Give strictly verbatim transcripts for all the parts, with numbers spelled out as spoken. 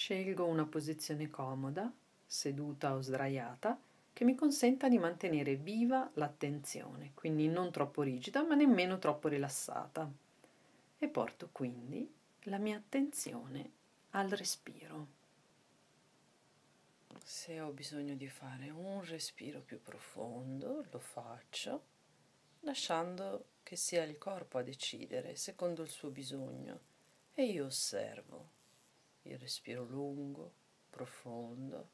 Scelgo una posizione comoda, seduta o sdraiata, che mi consenta di mantenere viva l'attenzione, quindi non troppo rigida ma nemmeno troppo rilassata. E porto quindi la mia attenzione al respiro. Se ho bisogno di fare un respiro più profondo, lo faccio, lasciando che sia il corpo a decidere secondo il suo bisogno, e io osservo il respiro lungo, profondo.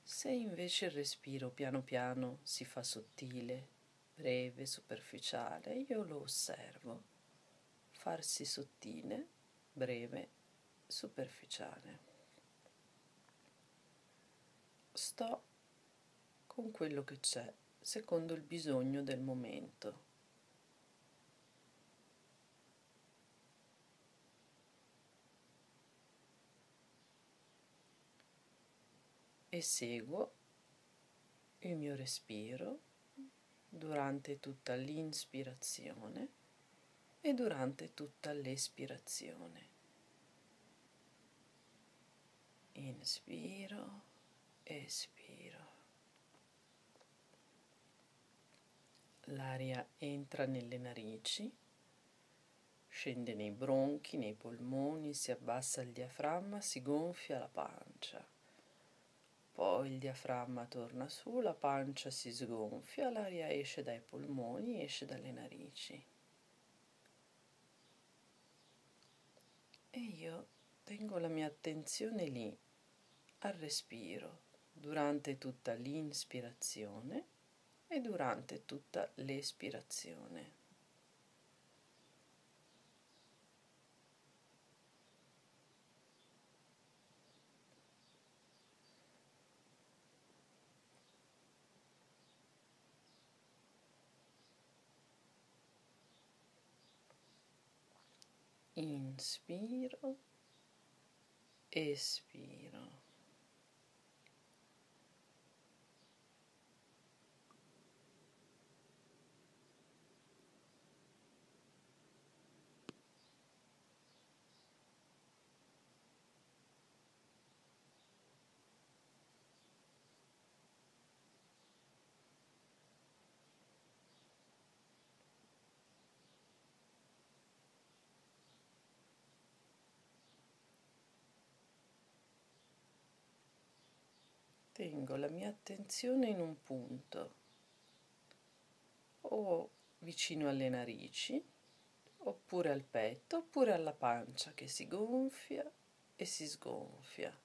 Se invece il respiro piano piano si fa sottile, breve, superficiale, io lo osservo farsi sottile, breve, superficiale. Sto con quello che c'è, secondo il bisogno del momento. E seguo il mio respiro durante tutta l'inspirazione e durante tutta l'espirazione. Inspiro. Espiro. L'aria entra nelle narici, scende nei bronchi, nei polmoni, si abbassa il diaframma, si gonfia la pancia. Poi il diaframma torna su, la pancia si sgonfia, l'aria esce dai polmoni, esce dalle narici. E io tengo la mia attenzione lì, al respiro, durante tutta l'inspirazione e durante tutta l'espirazione. Inspiro, espiro. Tengo la mia attenzione in un punto, o vicino alle narici, oppure al petto, oppure alla pancia che si gonfia e si sgonfia.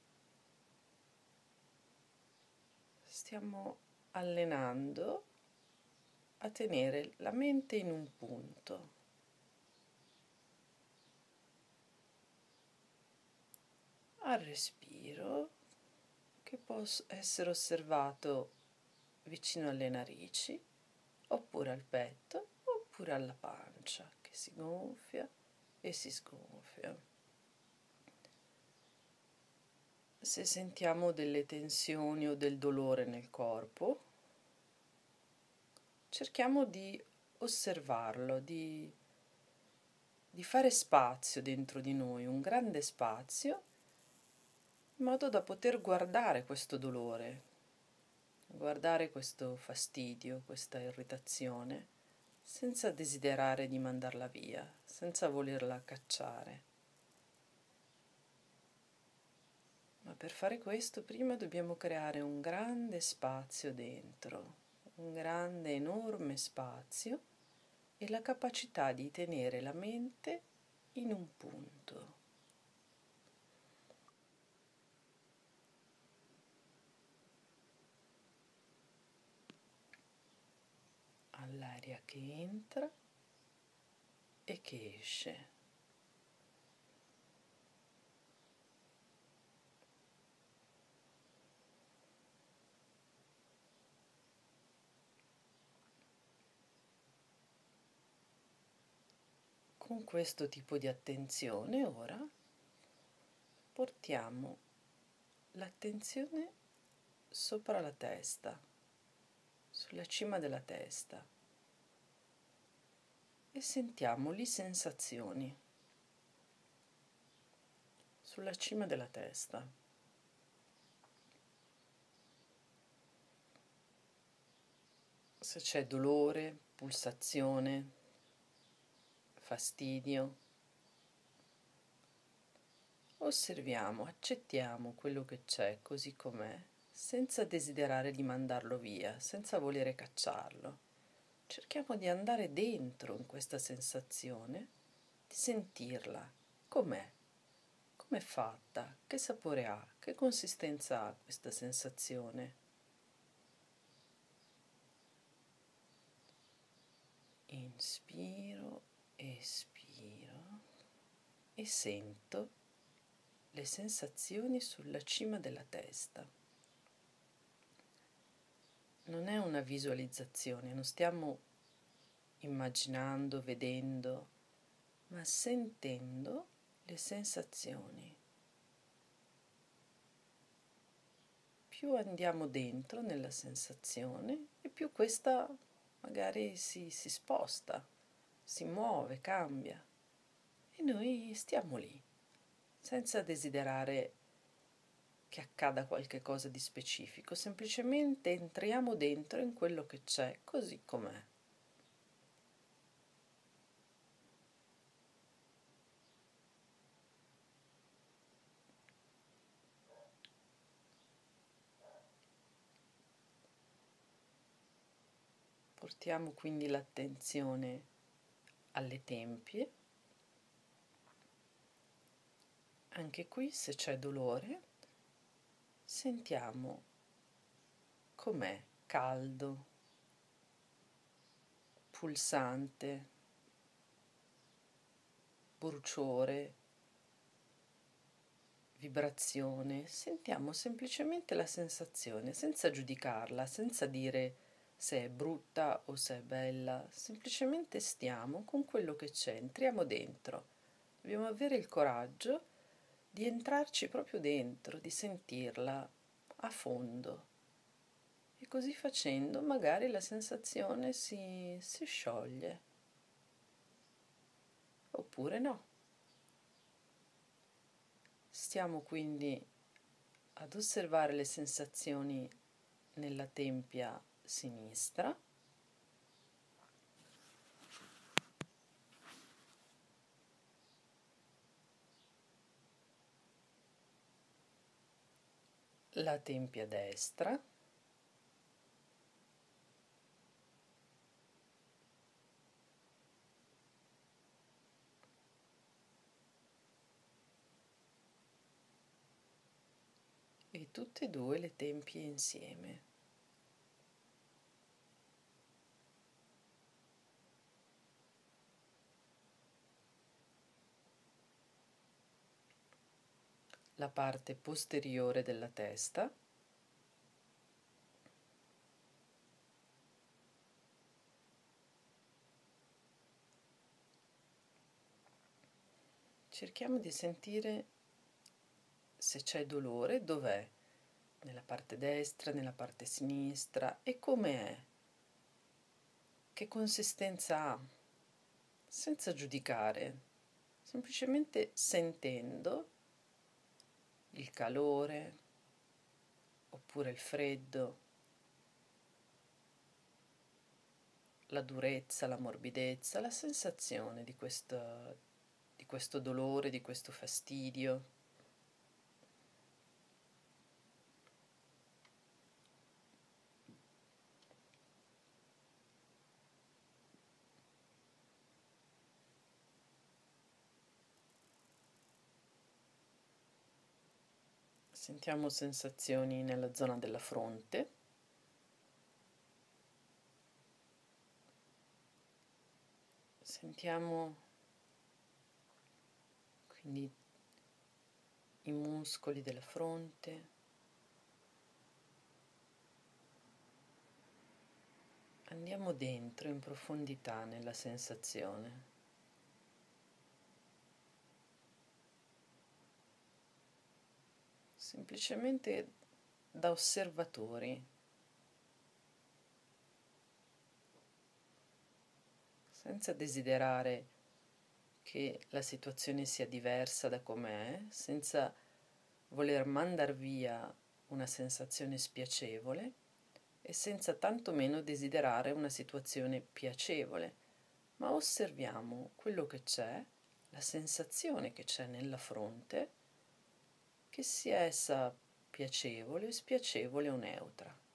Stiamo allenando a tenere la mente in un punto. Al respiro, che può essere osservato vicino alle narici, oppure al petto, oppure alla pancia, che si gonfia e si sgonfia. Se sentiamo delle tensioni o del dolore nel corpo, cerchiamo di osservarlo, di, di fare spazio dentro di noi, un grande spazio, in modo da poter guardare questo dolore, guardare questo fastidio, questa irritazione, senza desiderare di mandarla via, senza volerla cacciare. Ma per fare questo prima dobbiamo creare un grande spazio dentro, un grande, enorme spazio e la capacità di tenere la mente in un punto. L'aria che entra e che esce. Con questo tipo di attenzione ora portiamo l'attenzione sopra la testa, sulla cima della testa. E sentiamo le sensazioni. sulla cima della testa. Se c'è dolore, pulsazione, fastidio, osserviamo, accettiamo quello che c'è così com'è, senza desiderare di mandarlo via, senza volere cacciarlo. Cerchiamo di andare dentro in questa sensazione, di sentirla, com'è, com'è fatta, che sapore ha, che consistenza ha questa sensazione. Inspiro, espiro e sento le sensazioni sulla cima della testa. Non è una visualizzazione, non stiamo immaginando, vedendo, ma sentendo le sensazioni. Più andiamo dentro nella sensazione e più questa magari si, si sposta, si muove, cambia e noi stiamo lì, senza desiderare che accada qualche cosa di specifico, semplicemente entriamo dentro in quello che c'è, così com'è. Portiamo quindi l'attenzione alle tempie. Anche qui, se c'è dolore, sentiamo com'è, caldo, pulsante, bruciore, vibrazione. Sentiamo semplicemente la sensazione, senza giudicarla, senza dire se è brutta o se è bella, semplicemente stiamo con quello che c'è, entriamo dentro. Dobbiamo avere il coraggio di entrarci proprio dentro, di sentirla a fondo. E così facendo magari la sensazione si, si scioglie, oppure no. Stiamo quindi ad osservare le sensazioni nella tempia sinistra, la tempia destra, e tutte e due le tempie insieme. La parte posteriore della testa, cerchiamo di sentire se c'è dolore, dov'è, nella parte destra, nella parte sinistra e com'è, che consistenza ha, senza giudicare, semplicemente sentendo il calore, oppure il freddo, la durezza, la morbidezza, la sensazione di questo, di questo dolore, di questo fastidio. Sentiamo sensazioni nella zona della fronte, sentiamo quindi i muscoli della fronte, andiamo dentro in profondità nella sensazione. Semplicemente da osservatori, senza desiderare che la situazione sia diversa da com'è, senza voler mandar via una sensazione spiacevole e senza tantomeno desiderare una situazione piacevole, ma osserviamo quello che c'è, la sensazione che c'è nella fronte, che sia essa piacevole, spiacevole o neutra.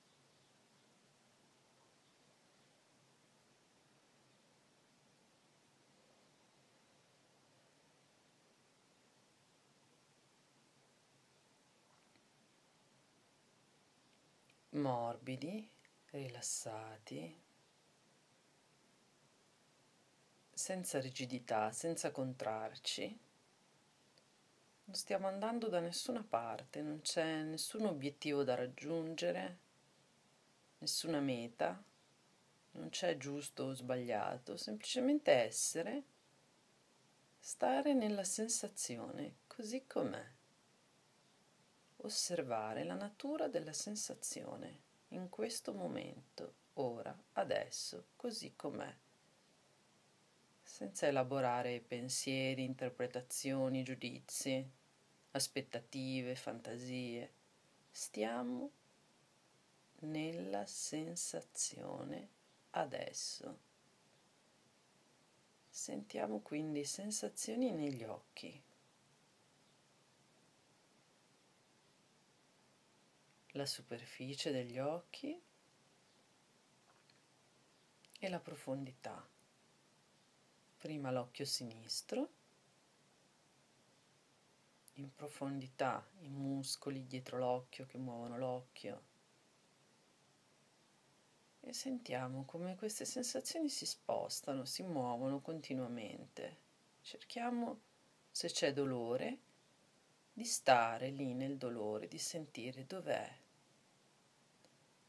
Morbidi, rilassati, senza rigidità, senza contrarci. Non stiamo andando da nessuna parte, non c'è nessun obiettivo da raggiungere, nessuna meta, non c'è giusto o sbagliato, semplicemente essere, stare nella sensazione così com'è. Osservare la natura della sensazione in questo momento, ora, adesso, così com'è, senza elaborare pensieri, interpretazioni, giudizi, aspettative, fantasie. Stiamo nella sensazione adesso. Sentiamo quindi sensazioni negli occhi. La superficie degli occhi e la profondità. Prima l'occhio sinistro, in profondità i muscoli dietro l'occhio che muovono l'occhio, e sentiamo come queste sensazioni si spostano, si muovono continuamente. Cerchiamo, se c'è dolore, di stare lì nel dolore, di sentire dov'è.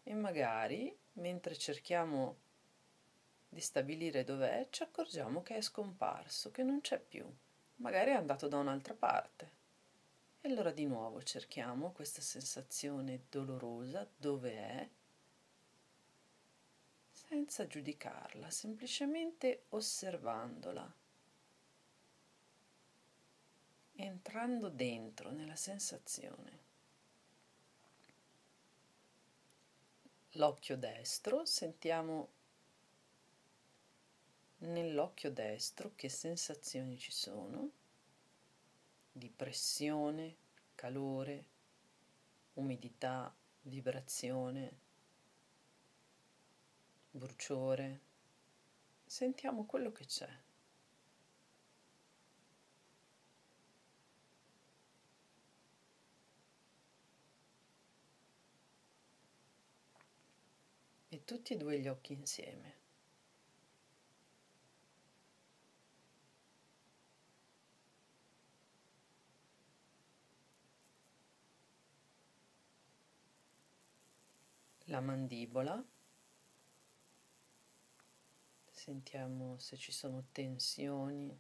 E magari, mentre cerchiamo di stabilire dov'è, ci accorgiamo che è scomparso, che non c'è più, magari è andato da un'altra parte. E allora di nuovo cerchiamo questa sensazione dolorosa, dov'è, senza giudicarla, semplicemente osservandola, entrando dentro nella sensazione. L'occhio destro, sentiamo nell'occhio destro che sensazioni ci sono, di pressione, calore, umidità, vibrazione, bruciore. Sentiamo quello che c'è. E tutti e due gli occhi insieme. La mandibola. Sentiamo se ci sono tensioni,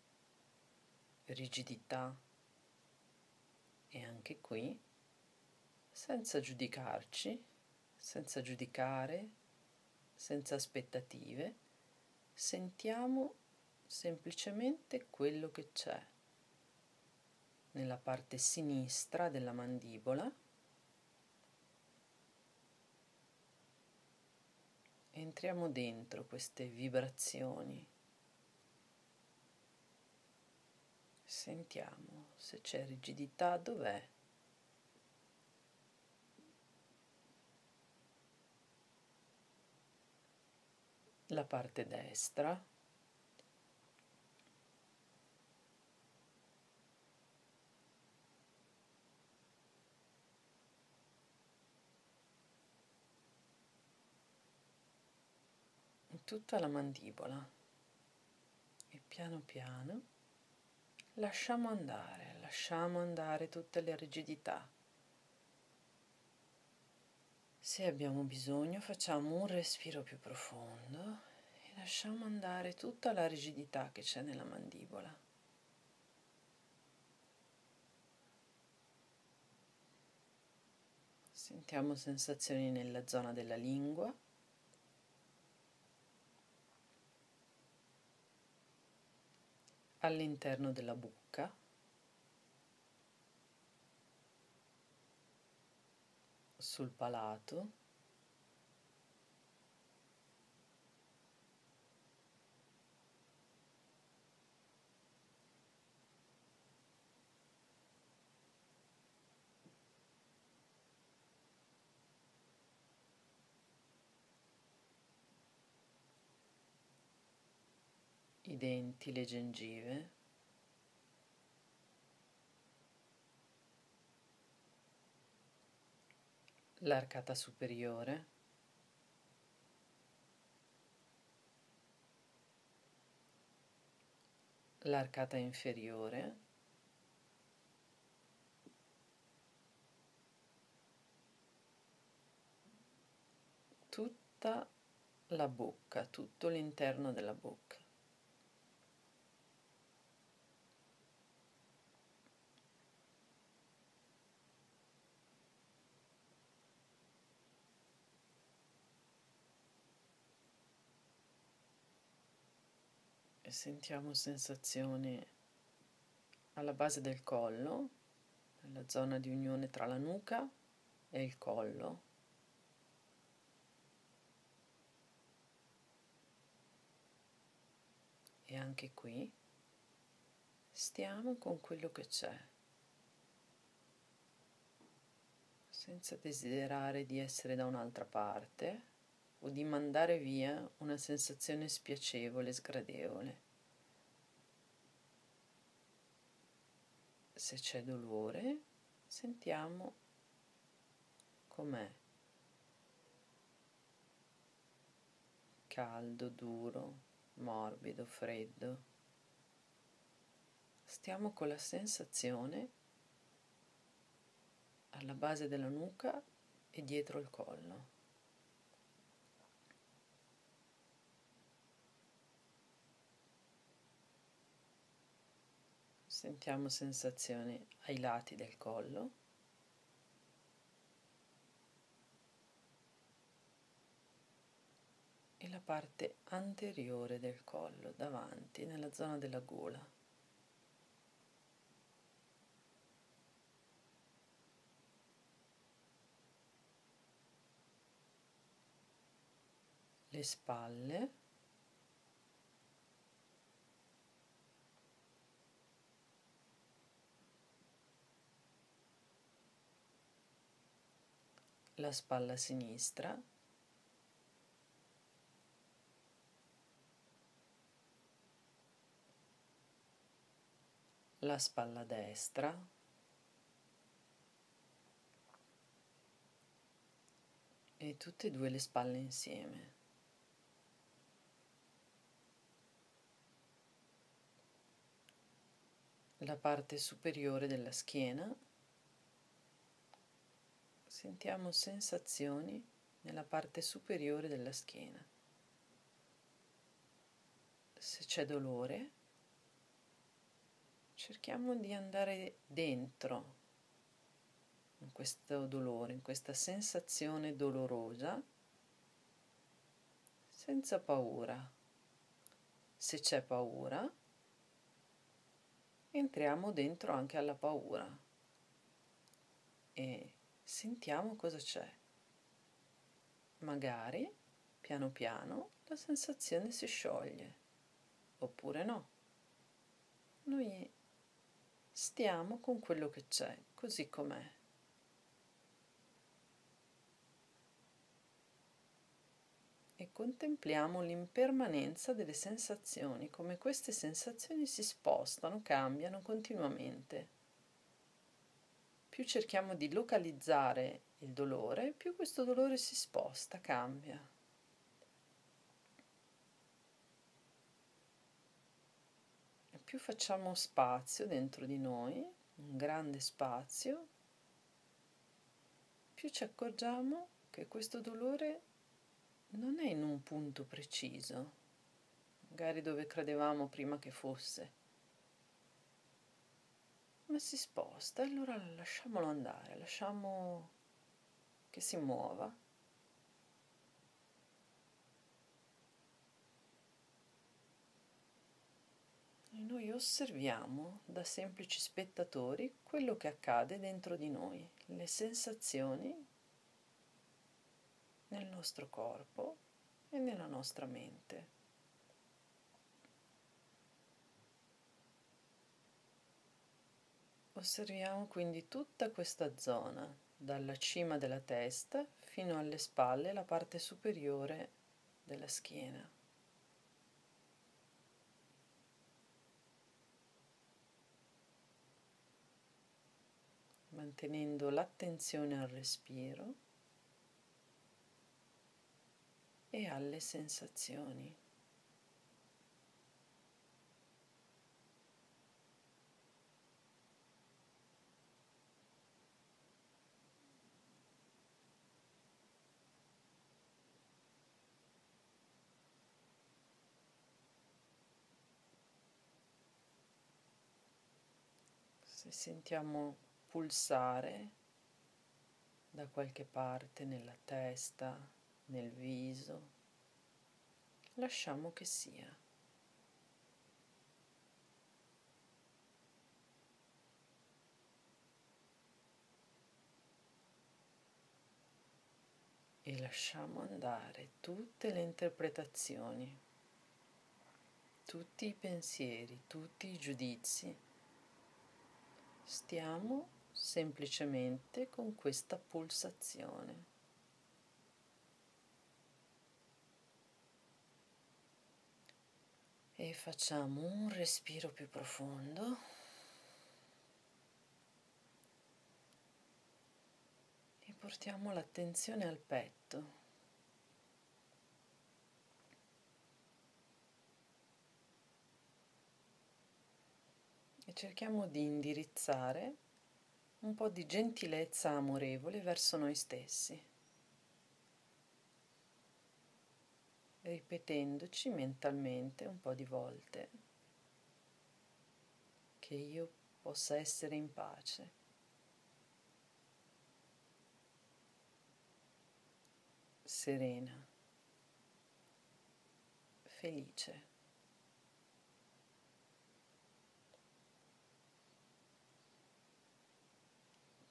rigidità, e anche qui, senza giudicarci, senza giudicare, senza aspettative, sentiamo semplicemente quello che c'è nella parte sinistra della mandibola, entriamo dentro queste vibrazioni, sentiamo se c'è rigidità, dov'è. La parte destra, tutta la mandibola, e piano piano lasciamo andare, lasciamo andare tutte le rigidità. Se abbiamo bisogno, facciamo un respiro più profondo e lasciamo andare tutta la rigidità che c'è nella mandibola. Sentiamo sensazioni nella zona della lingua, all'interno della bocca, sul palato, i denti, le gengive, l'arcata superiore, l'arcata inferiore, tutta la bocca, tutto l'interno della bocca. Sentiamo sensazioni alla base del collo, nella zona di unione tra la nuca e il collo. E anche qui stiamo con quello che c'è, senza desiderare di essere da un'altra parte o di mandare via una sensazione spiacevole, sgradevole. Se c'è dolore, sentiamo com'è. Caldo, duro, morbido, freddo. Stiamo con la sensazione alla base della nuca e dietro il collo. Sentiamo sensazioni ai lati del collo, e la parte anteriore del collo, davanti, nella zona della gola. Le spalle. La spalla sinistra, la spalla destra, e tutte e due le spalle insieme. La parte superiore della schiena. Sentiamo sensazioni nella parte superiore della schiena. Se c'è dolore, cerchiamo di andare dentro in questo dolore, in questa sensazione dolorosa, senza paura. Se c'è paura, entriamo dentro anche alla paura e sentiamo cosa c'è. Magari, piano piano, la sensazione si scioglie, oppure no. Noi stiamo con quello che c'è, così com'è. E contempliamo l'impermanenza delle sensazioni, come queste sensazioni si spostano, cambiano continuamente. Più cerchiamo di localizzare il dolore, più questo dolore si sposta, cambia. E più facciamo spazio dentro di noi, un grande spazio, più ci accorgiamo che questo dolore non è in un punto preciso, magari dove credevamo prima che fosse. Ma si sposta, allora lasciamolo andare, lasciamo che si muova. e noi osserviamo da semplici spettatori quello che accade dentro di noi, le sensazioni nel nostro corpo e nella nostra mente. Osserviamo quindi tutta questa zona, dalla cima della testa fino alle spalle e la parte superiore della schiena. Mantenendo l'attenzione al respiro e alle sensazioni. Se sentiamo pulsare da qualche parte nella testa, nel viso, lasciamo che sia. E lasciamo andare tutte le interpretazioni, tutti i pensieri, tutti i giudizi. Stiamo semplicemente con questa pulsazione. E facciamo un respiro più profondo. E portiamo l'attenzione al petto. E cerchiamo di indirizzare un po' di gentilezza amorevole verso noi stessi, ripetendoci mentalmente un po' di volte che io possa essere in pace, serena, felice.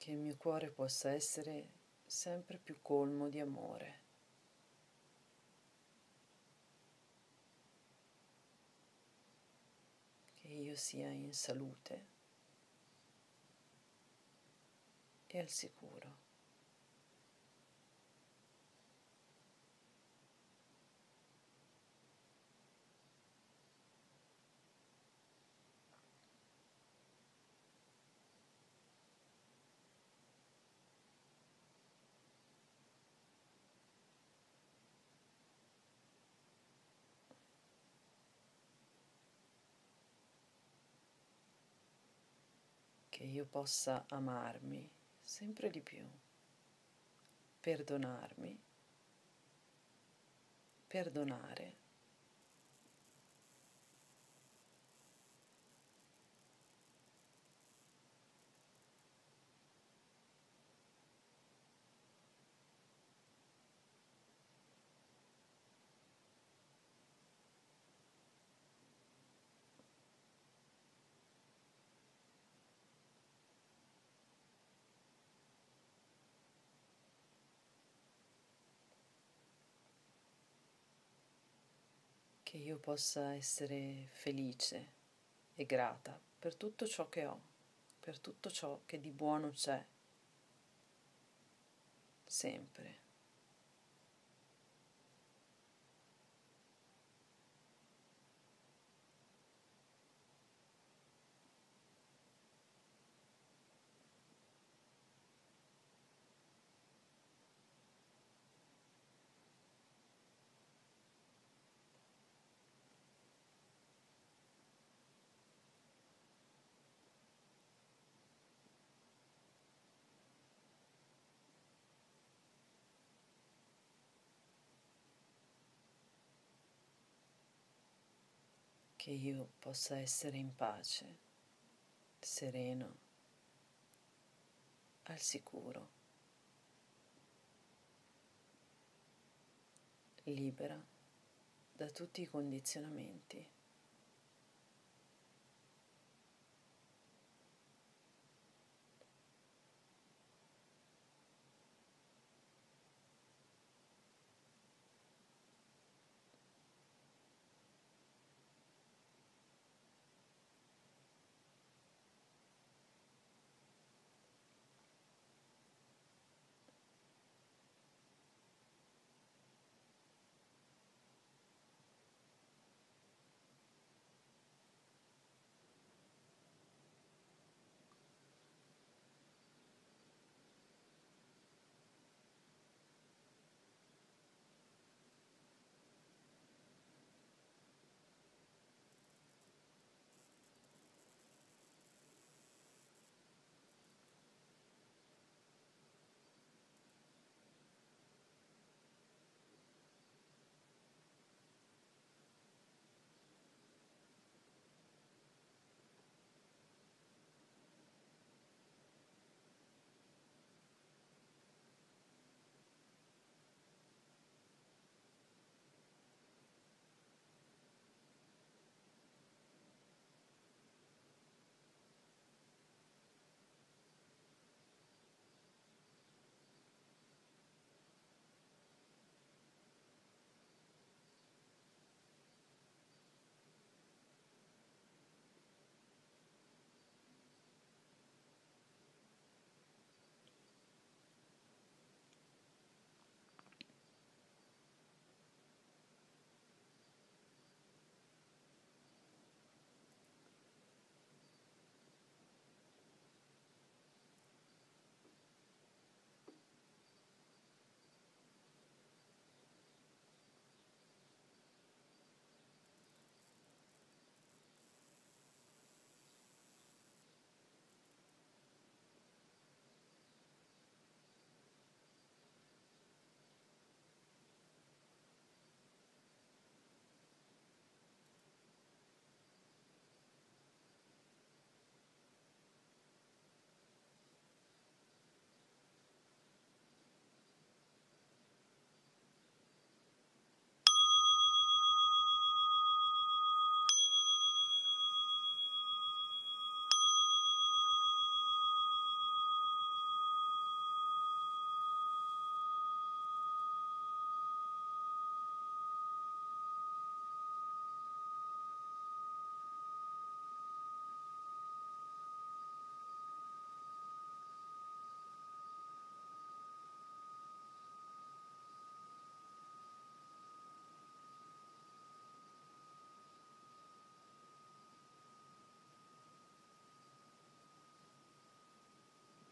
Che il mio cuore possa essere sempre più colmo di amore. Che io sia in salute e al sicuro. Che io possa amarmi sempre di più, perdonarmi, perdonare che io possa essere felice e grata per tutto ciò che ho, per tutto ciò che di buono c'è, sempre. Che io possa essere in pace, sereno, al sicuro, libera da tutti i condizionamenti.